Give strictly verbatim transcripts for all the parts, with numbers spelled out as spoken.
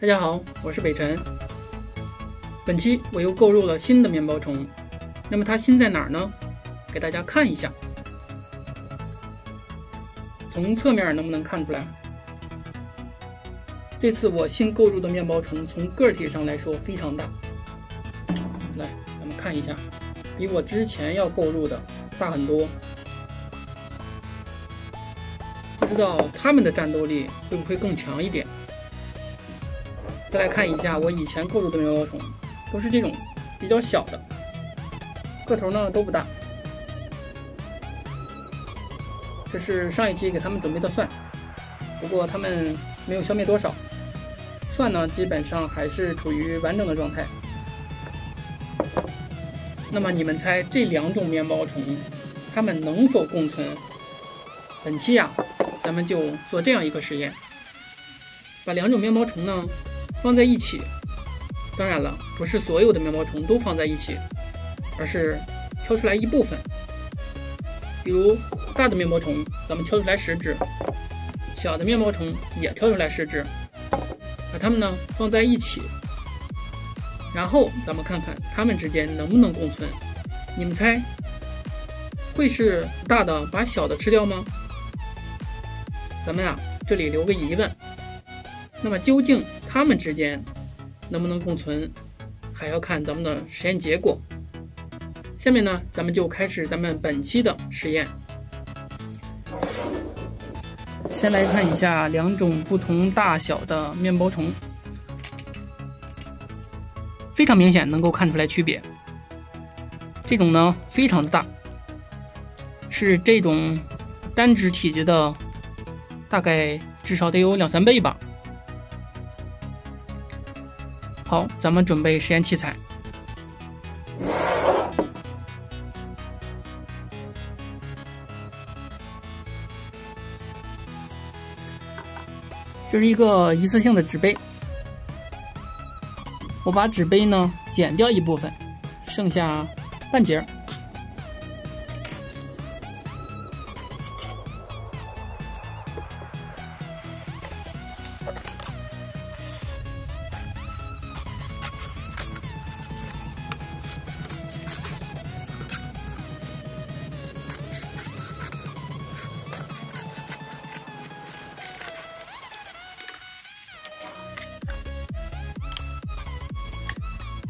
大家好，我是北辰。本期我又购入了新的面包虫，那么它新在哪儿呢？给大家看一下，从侧面能不能看出来？这次我新购入的面包虫从个体上来说非常大，来，咱们看一下，比我之前要购入的大很多。不知道它们的战斗力会不会更强一点？ 再来看一下我以前购入的面包虫，都是这种比较小的，个头呢都不大。这是上一期给他们准备的蒜，不过他们没有消灭多少，蒜呢基本上还是处于完整的状态。那么你们猜这两种面包虫，它们能否共存？本期呀，咱们就做这样一个实验，把两种面包虫呢 放在一起，当然了，不是所有的面包虫都放在一起，而是挑出来一部分。比如大的面包虫，咱们挑出来十只；小的面包虫也挑出来十只，把它们呢放在一起，然后咱们看看它们之间能不能共存。你们猜，会是大的把小的吃掉吗？咱们啊，这里留个疑问。 那么究竟它们之间能不能共存，还要看咱们的实验结果。下面呢，咱们就开始咱们本期的实验。先来看一下两种不同大小的面包虫，非常明显能够看出来区别。这种呢非常的大，是这种单只体积的大概至少得有两三倍吧。 好，咱们准备实验器材。这是一个一次性的纸杯，我把纸杯呢剪掉一部分，剩下半截儿。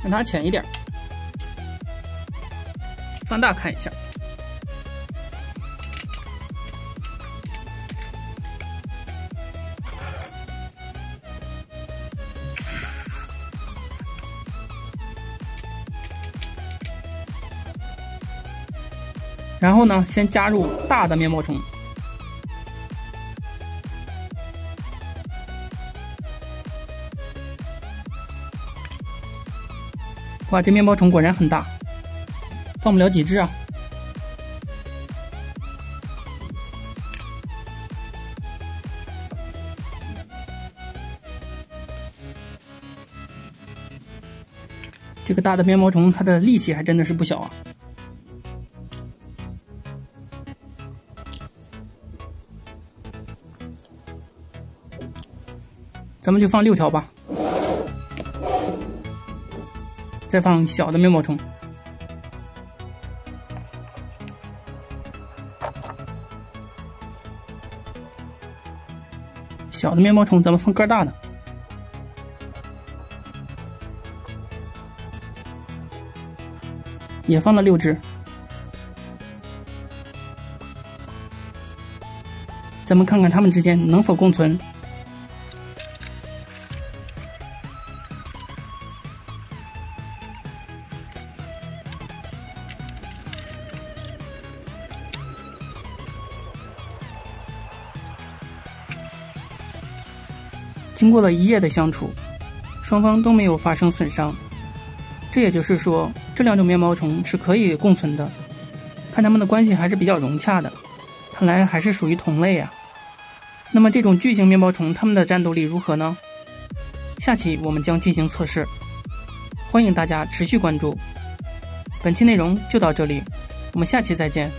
让它浅一点，放大看一下。然后呢，先加入大的面包虫。 哇，这面包虫果然很大，放不了几只啊！这个大的面包虫，它的力气还真的是不小啊！咱们就放六条吧。 再放小的面包虫，小的面包虫咱们放个大的，也放了六只。咱们看看它们之间能否共存。 经过了一夜的相处，双方都没有发生损伤，这也就是说，这两种面包虫是可以共存的。看它们的关系还是比较融洽的，看来还是属于同类啊。那么这种巨型面包虫它们的战斗力如何呢？下期我们将进行测试，欢迎大家持续关注。本期内容就到这里，我们下期再见。